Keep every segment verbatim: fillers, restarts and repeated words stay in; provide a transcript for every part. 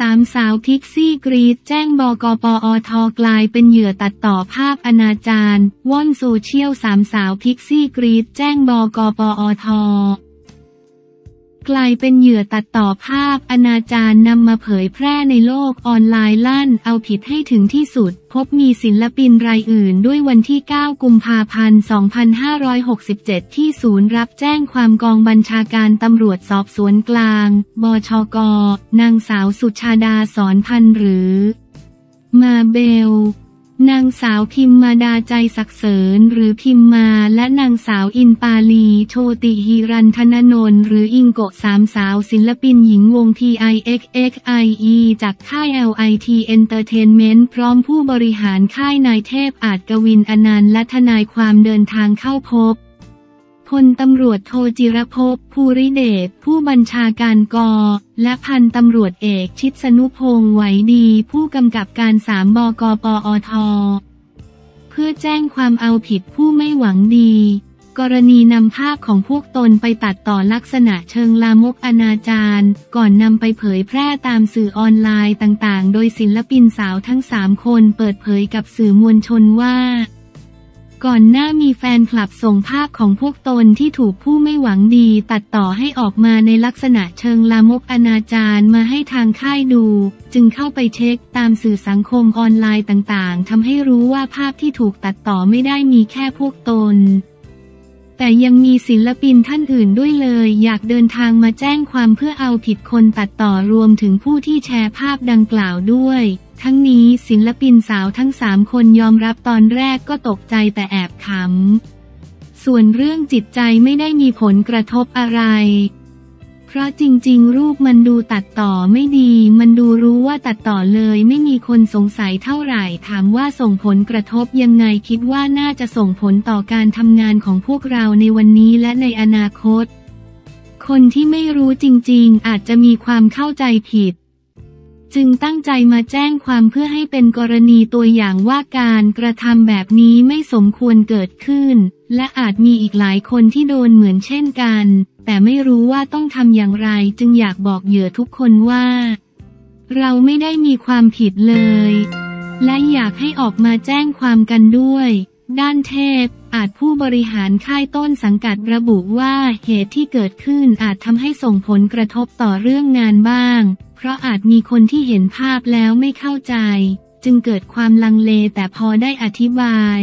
สามสาวพิกซี่กรีดแจ้งบกปอทกลายเป็นเหยื่อตัดต่อภาพอนาจารว่อนโซเชียลสามสาวพิกซี่กรีดแจ้งบกปอทกลายเป็นเหยื่อตัดต่อภาพอนาจารนำมาเผยแพร่ในโลกออนไลน์ลั่นเอาผิดให้ถึงที่สุดพบมีศิลปินรายอื่นด้วยวันที่เก้ากุมภาพันธ์สองพันห้าร้อยหกสิบเจ็ดที่ศูนย์รับแจ้งความกองบัญชาการตำรวจสอบสวนกลางบชก.นางสาวสุชาดาสอนพันธ์หรือมาเบลนางสาวพิมมาดาใจศักดิ์เสริญหรือพิมมาและนางสาวอินปาลีโชติฮิรันธนนนท์หรืออิงโกะสามสาวศิลปินหญิงวง ที ไอ เอ็กซ์ เอ็กซ์ ไอ อี จากค่าย แอล ไอ ที Entertainment พร้อมผู้บริหารค่ายนายเทพอาจกวินอนันต์และทนายความเดินทางเข้าพบพลตำรวจโทจิรภพ ภูริเดชผู้บัญชาการกอและพันตำรวจเอกชิดสนุพงษ์ไหวดีผู้กำกับการสามบกปอทเพื่อแจ้งความเอาผิดผู้ไม่หวังดีกรณีนำภาพของพวกตนไปตัดต่อลักษณะเชิงลามกอนาจารก่อนนำไปเผยแพร่ตามสื่อออนไลน์ต่างๆโดยศิลปินสาวทั้งสามคนเปิดเผยกับสื่อมวลชนว่าก่อนหน้ามีแฟนคลับส่งภาพของพวกตนที่ถูกผู้ไม่หวังดีตัดต่อให้ออกมาในลักษณะเชิงลามกอนาจารมาให้ทางค่ายดูจึงเข้าไปเช็คตามสื่อสังคมออนไลน์ต่างๆทำให้รู้ว่าภาพที่ถูกตัดต่อไม่ได้มีแค่พวกตนแต่ยังมีศิลปินท่านอื่นด้วยเลยอยากเดินทางมาแจ้งความเพื่อเอาผิดคนตัดต่อรวมถึงผู้ที่แชร์ภาพดังกล่าวด้วยทั้งนี้ศิลปินสาวทั้งสามคนยอมรับตอนแรกก็ตกใจแต่แอบขำส่วนเรื่องจิตใจไม่ได้มีผลกระทบอะไรเพราะจริงๆรูปมันดูตัดต่อไม่ดีมันดูรู้ว่าตัดต่อเลยไม่มีคนสงสัยเท่าไหร่ถามว่าส่งผลกระทบยังไงคิดว่าน่าจะส่งผลต่อการทำงานของพวกเราในวันนี้และในอนาคตคนที่ไม่รู้จริงๆอาจจะมีความเข้าใจผิดจึงตั้งใจมาแจ้งความเพื่อให้เป็นกรณีตัวอย่างว่าการกระทำแบบนี้ไม่สมควรเกิดขึ้นและอาจมีอีกหลายคนที่โดนเหมือนเช่นกันแต่ไม่รู้ว่าต้องทำอย่างไรจึงอยากบอกเหยื่อทุกคนว่าเราไม่ได้มีความผิดเลยและอยากให้ออกมาแจ้งความกันด้วยด้านเทพอาจผู้บริหารค่ายต้นสังกัดระบุว่าเหตุที่เกิดขึ้นอาจทำให้ส่งผลกระทบต่อเรื่องงานบ้างเพราะอาจมีคนที่เห็นภาพแล้วไม่เข้าใจจึงเกิดความลังเลแต่พอได้อธิบาย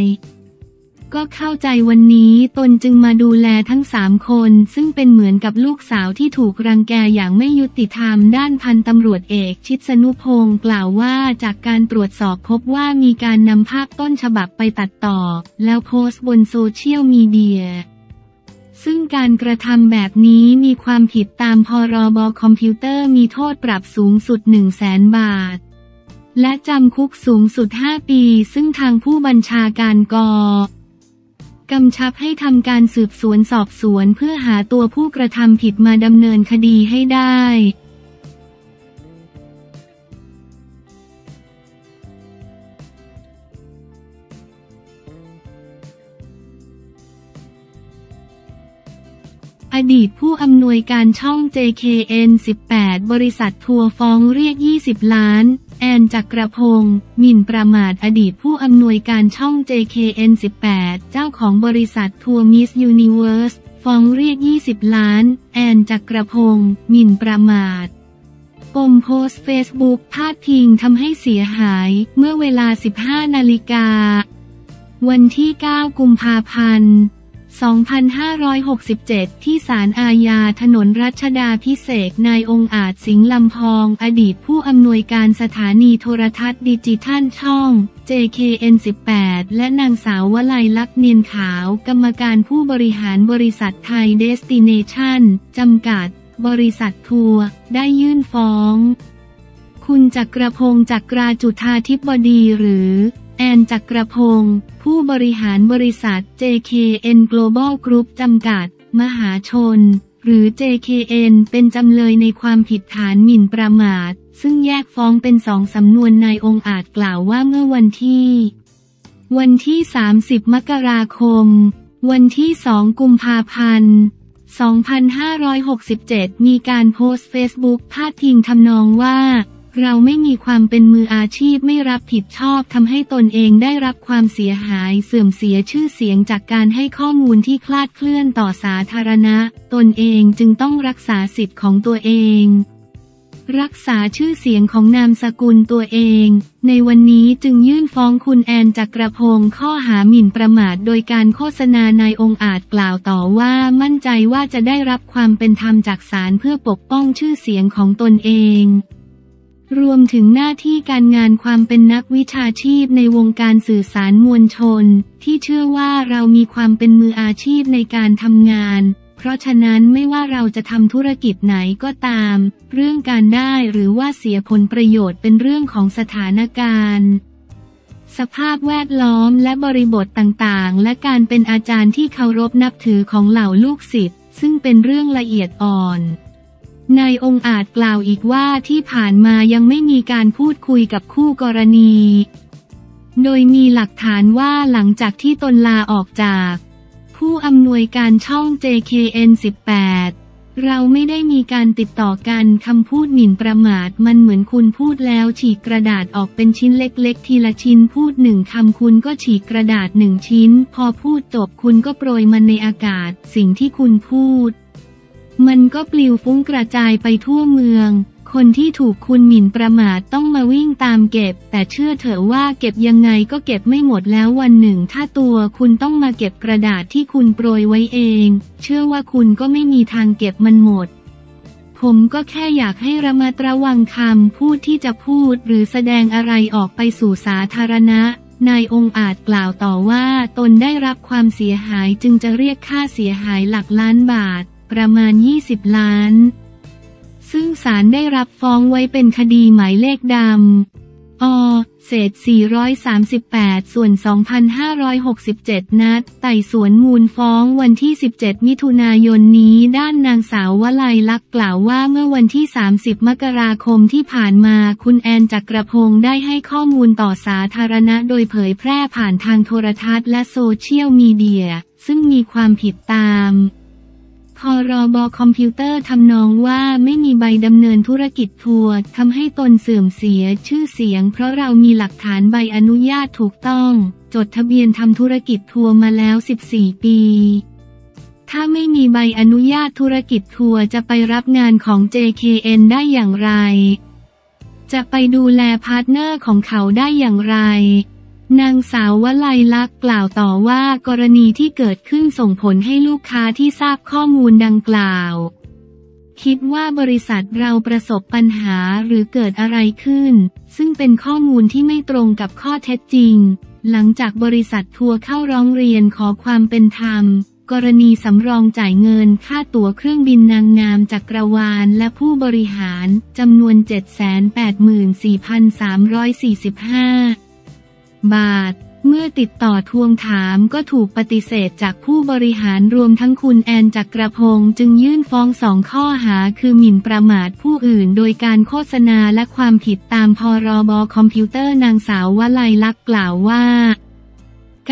ก็เข้าใจวันนี้ตนจึงมาดูแลทั้งสามคนซึ่งเป็นเหมือนกับลูกสาวที่ถูกรังแกอย่างไม่ยุติธรรมด้านพันตำรวจเอกชิดสนุพงษ์กล่าวว่าจากการตรวจสอบพบว่ามีการนำภาพต้นฉบับไปตัดต่อแล้วโพสต์บนโซเชียลมีเดียซึ่งการกระทำแบบนี้มีความผิดตามพรบคอมพิวเตอร์มีโทษปรับสูงสุด หนึ่งแสน บาทและจำคุกสูงสุดห้าปีซึ่งทางผู้บัญชาการกกำชับให้ทำการสืบสวนสอบสวนเพื่อหาตัวผู้กระทำผิดมาดำเนินคดีให้ได้อดีตผู้อำนวยการช่อง เจ เค เอ็น สิบแปด บริษัททัวร์ฟ้องเรียกยี่สิบล้านแอนจักรพงศ์หมิ่นประมาทอดีตผู้อำนวยการช่อง เจ เค เอ็น สิบแปด เจ้าของบริษัททัวร์ Miss Universe ฟ้องเรียกยี่สิบล้านแอนจักรพงศ์หมิ่นประมาทปมโพสต์เฟซบุ๊กพาดพิงทำให้เสียหายเมื่อเวลา สิบห้า นาฬิกาวันที่ เก้ากุมภาพันธ์สองพันห้าร้อยหกสิบเจ็ด ที่ศาลอาญาถนนรัชดาภิเษกนายองค์อาจสิงห์ลำพองอดีตผู้อำนวยการสถานีโทรทัศน์ดิจิทัลช่อง เจ เค เอ็น สิบแปด และนางสาววลัยลักษณ์เนียนขาวกรรมการผู้บริหารบริษัทไทยเดสติเนชั่นจำกัดบริษัททัวร์ได้ยื่นฟ้องคุณจักรพงศ์จักราจุฑาธิบดีหรือแอนจักรพงศ์ผู้บริหารบริษัท เจ เค เอ็น Global Group จำกัดมหาชนหรือ เจ เค เอ็น เป็นจำเลยในความผิดฐานหมิ่นประมาทซึ่งแยกฟ้องเป็นสองสำนวนนายองค์อาจกล่าวว่าเมื่อวันที่วันที่สามสิบมกราคมวันที่สองกุมภาพันธ์สองพันห้าร้อยหกสิบเจ็ดมีการโพสต์เฟซบุ๊กพาดพิงทำนองว่า เราไม่มีความเป็นมืออาชีพไม่รับผิดชอบทำให้ตนเองได้รับความเสียหายเสื่อมเสียชื่อเสียงจากการให้ข้อมูลที่คลาดเคลื่อนต่อสาธารณะตนเองจึงต้องรักษาสิทธิ์ของตัวเองรักษาชื่อเสียงของนามสกุลตัวเองในวันนี้จึงยื่นฟ้องคุณแอนจักรพงศ์ข้อหาหมิ่นประมาทโดยการโฆษณานายองค์อาจกล่าวต่อว่ามั่นใจว่าจะได้รับความเป็นธรรมจากศาลเพื่อปกป้องชื่อเสียงของตนเองรวมถึงหน้าที่การงานความเป็นนักวิชาชีพในวงการสื่อสารมวลชนที่เชื่อว่าเรามีความเป็นมืออาชีพในการทำงานเพราะฉะนั้นไม่ว่าเราจะทำธุรกิจไหนก็ตามเรื่องการได้หรือว่าเสียผลประโยชน์เป็นเรื่องของสถานการณ์สภาพแวดล้อมและบริบทต่างๆและการเป็นอาจารย์ที่เคารพนับถือของเหล่าลูกศิษย์ซึ่งเป็นเรื่องละเอียดอ่อนนายองค์อาจกล่าวอีกว่าที่ผ่านมายังไม่มีการพูดคุยกับคู่กรณีโดยมีหลักฐานว่าหลังจากที่ตนลาออกจากผู้อำนวยการช่อง เจ เค เอ็น สิบแปด เราไม่ได้มีการติดต่อกันคำพูดหมิ่นประมาทมันเหมือนคุณพูดแล้วฉีกกระดาษออกเป็นชิ้นเล็กๆทีละชิ้นพูดหนึ่งคำคุณก็ฉีกกระดาษหนึ่งชิ้นพอพูดจบคุณก็โปรยมันในอากาศสิ่งที่คุณพูดมันก็ปลิวฟุ้งกระจายไปทั่วเมืองคนที่ถูกคุณหมิ่นประมาทต้องมาวิ่งตามเก็บแต่เชื่อเถอะว่าเก็บยังไงก็เก็บไม่หมดแล้ววันหนึ่งถ้าตัวคุณต้องมาเก็บกระดาษที่คุณโปรยไว้เองเชื่อว่าคุณก็ไม่มีทางเก็บมันหมดผมก็แค่อยากให้ระมัดระวังคำพูดที่จะพูดหรือแสดงอะไรออกไปสู่สาธารณะนายองค์อาจกล่าวต่อว่าตนได้รับความเสียหายจึงจะเรียกค่าเสียหายหลักล้านบาทประมาณยี่สิบล้านซึ่งศาลได้รับฟ้องไว้เป็นคดีหมายเลขดำอเศษสี่ร้อยสามสิบแปดส่วน สองพันห้าร้อยหกสิบเจ็ด นัดไต่สวนมูลฟ้องวันที่สิบเจ็ดมิถุนายนนี้ด้านนางสาววลัยลักษณ์กล่าวว่าเมื่อวันที่สามสิบมกราคมที่ผ่านมาคุณแอนจักรพงศ์ได้ให้ข้อมูลต่อสาธารณะโดยเผยแพร่ผ่านทางโทรทัศน์และโซเชียลมีเดียซึ่งมีความผิดตามพรบ.คอมพิวเตอร์ทำนองว่าไม่มีใบดำเนินธุรกิจทัวร์ทำให้ตนเสื่อมเสียชื่อเสียงเพราะเรามีหลักฐานใบอนุญาตถูกต้องจดทะเบียนทำธุรกิจทัวร์มาแล้วสิบสี่ปีถ้าไม่มีใบอนุญาตธุรกิจทัวร์จะไปรับงานของ เจ เค เอ็น ได้อย่างไรจะไปดูแลพาร์ทเนอร์ของเขาได้อย่างไรนางสาววลัยลักษณ์กล่าวต่อว่ากรณีที่เกิดขึ้นส่งผลให้ลูกค้าที่ทราบข้อมูลดังกล่าวคิดว่าบริษัทเราประสบปัญหาหรือเกิดอะไรขึ้นซึ่งเป็นข้อมูลที่ไม่ตรงกับข้อเท็จจริงหลังจากบริษัททัวร์เข้าร้องเรียนขอความเป็นธรรมกรณีสำรองจ่ายเงินค่าตั๋วเครื่องบินนางงามจักรวาลและผู้บริหารจำนวน เจ็ดแสนแปดหมื่นสี่พันสามร้อยสี่สิบห้าบาทเมื่อติดต่อทวงถามก็ถูกปฏิเสธจากผู้บริหารรวมทั้งคุณแอนจักรพงศ์จึงยื่นฟ้องสองข้อหาคือหมิ่นประมาทผู้อื่นโดยการโฆษณาและความผิดตามพรบ.คอมพิวเตอร์นางสาววลัยลักษณ์กล่าวว่า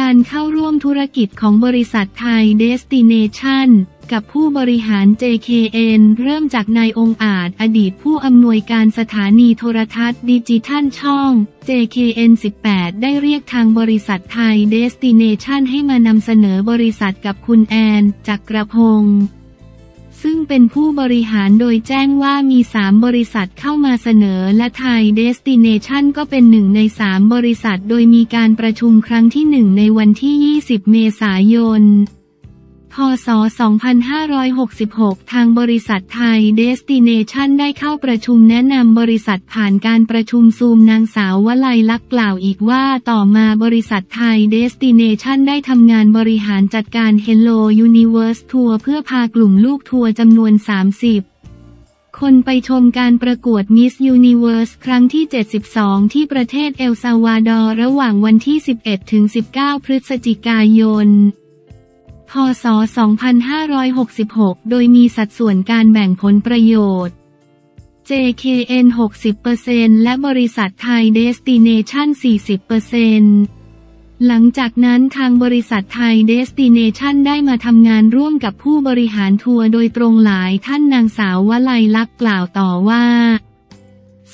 การเข้าร่วมธุรกิจของบริษัทไทยเดสติเนชั่นกับผู้บริหาร เจ เค เอ็น เริ่มจากนายองค์อาจอดีตผู้อำนวยการสถานีโทรทัศน์ดิจิทัลช่อง เจ เค เอ็น สิบแปด ได้เรียกทางบริษัทไทย Destination ให้มานำเสนอบริษัทกับคุณแอนจักรพงศ์ซึ่งเป็นผู้บริหารโดยแจ้งว่ามีสามบริษัทเข้ามาเสนอและไทย Destination ก็เป็นหนึ่งในสามบริษัทโดยมีการประชุมครั้งที่หนึ่งในวันที่ยี่สิบเมษายนพ.ศ. สองพันห้าร้อยหกสิบหก ทางบริษัทไทยเดสติเนชั่นได้เข้าประชุมแนะนำบริษัทผ่านการประชุมซูมนางสาววลัยลักษณ์กล่าวอีกว่าต่อมาบริษัทไทยเดสติเนชั่นได้ทำงานบริหารจัดการ Hello Universe ทัวร์เพื่อพากลุ่มลูกทัวร์จำนวน สามสิบคนไปชมการประกวด Miss Universe ครั้งที่เจ็ดสิบสองที่ประเทศเอลซัลวาดอร์ระหว่างวันที่ สิบเอ็ดถึงสิบเก้า พฤศจิกายนพ.ศ. สองพันห้าร้อยหกสิบหก โดยมีสัดส่วนการแบ่งผลประโยชน์ เจ เค เอ็น หกสิบเปอร์เซ็นต์ และบริษัทไทย Destination สี่สิบเปอร์เซ็นต์ หลังจากนั้นทางบริษัทไทย Destination ได้มาทำงานร่วมกับผู้บริหารทัวร์โดยตรงหลายท่านนางสาววลัยลักษณ์กล่าวต่อว่า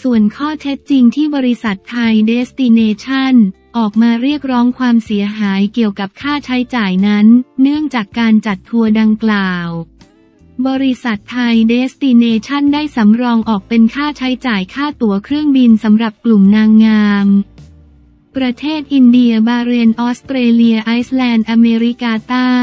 ส่วนข้อเท็จจริงที่บริษัทไทยเดสติเนชั่นออกมาเรียกร้องความเสียหายเกี่ยวกับค่าใช้จ่ายนั้นเนื่องจากการจัดทัวร์ดังกล่าวบริษัทไทยเดสติเนชั่นได้สำรองออกเป็นค่าใช้จ่ายค่าตั๋วเครื่องบินสำหรับกลุ่มนางงามประเทศอินเดียบาห์เรนออสเตรเลียไอซ์แลนด์อเมริกาใต้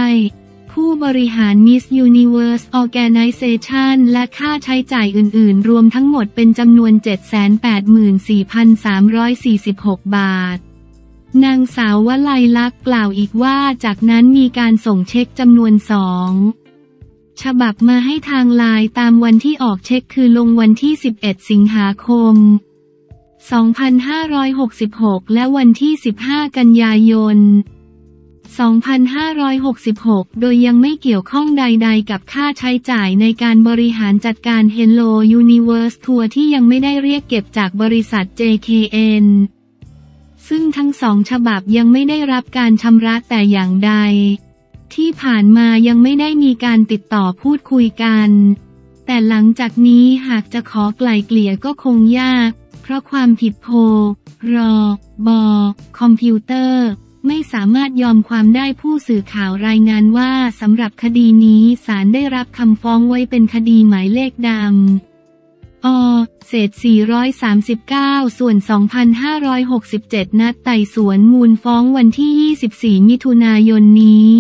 ผู้บริหาร Miss Universe Organization และค่าใช้จ่ายอื่นๆรวมทั้งหมดเป็นจำนวน เจ็ดแสนแปดหมื่นสี่พันสามร้อยสี่สิบหก บาทนางสาววลัยลักษณ์กล่าวอีกว่าจากนั้นมีการส่งเช็คจำนวนสองฉบับมาให้ทางไลน์ตามวันที่ออกเช็คคือลงวันที่สิบเอ็ดสิงหาคมสองพันห้าร้อยหกสิบหกและวันที่สิบห้ากันยายนสองพันห้าร้อยหกสิบหกโดยยังไม่เกี่ยวข้องใดๆกับค่าใช้จ่ายในการบริหารจัดการ Hello Universe ทัวร์ที่ยังไม่ได้เรียกเก็บจากบริษัท เจ เค เอ็น ซึ่งทั้งสองฉบับยังไม่ได้รับการชำระแต่อย่างใดที่ผ่านมายังไม่ได้มีการติดต่อพูดคุยกันแต่หลังจากนี้หากจะขอไกล่เกลี่ยก็คงยากเพราะความผิดโพรบคอมพิวเตอร์ไม่สามารถยอมความได้ผู้สื่อข่าวรายงานว่าสำหรับคดีนี้ศาลได้รับคำฟ้องไว้เป็นคดีหมายเลขดำอเศษสี่ร้อยสามสิบเก้าส่วน สองพันห้าร้อยหกสิบเจ็ด นัดไต่สวนมูลฟ้องวันที่ยี่สิบสี่มิถุนายนนี้